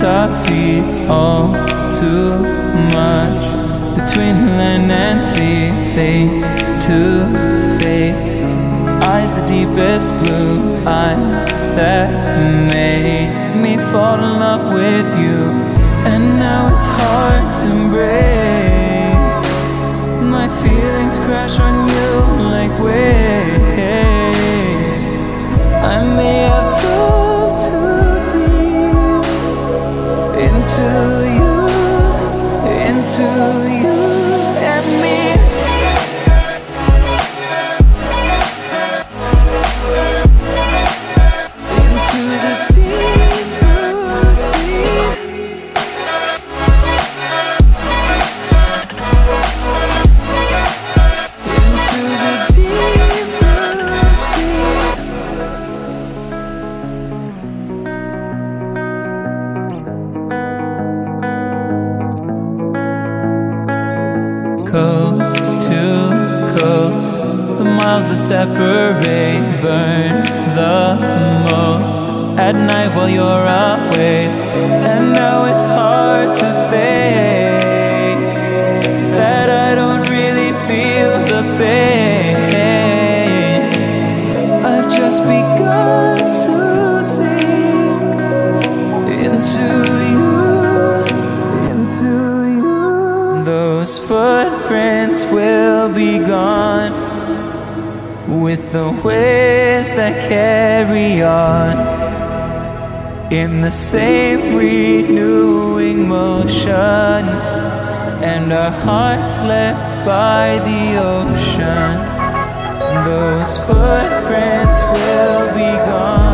I feel all too much between Hill and Nancy, face to face, eyes the deepest blue, eyes that made me fall in love with you. And now it's hard to embrace, my feelings crash on you like waves. I may have dove too deep into you and me. Coast to coast, the miles that separate burn the most at night while you're away. And now it's hard to fake that I don't really feel the pain. I've just begun to sink into you. Those footprints will be gone with the waves that carry on in the same renewing motion, and our hearts left by the ocean. Those footprints will be gone.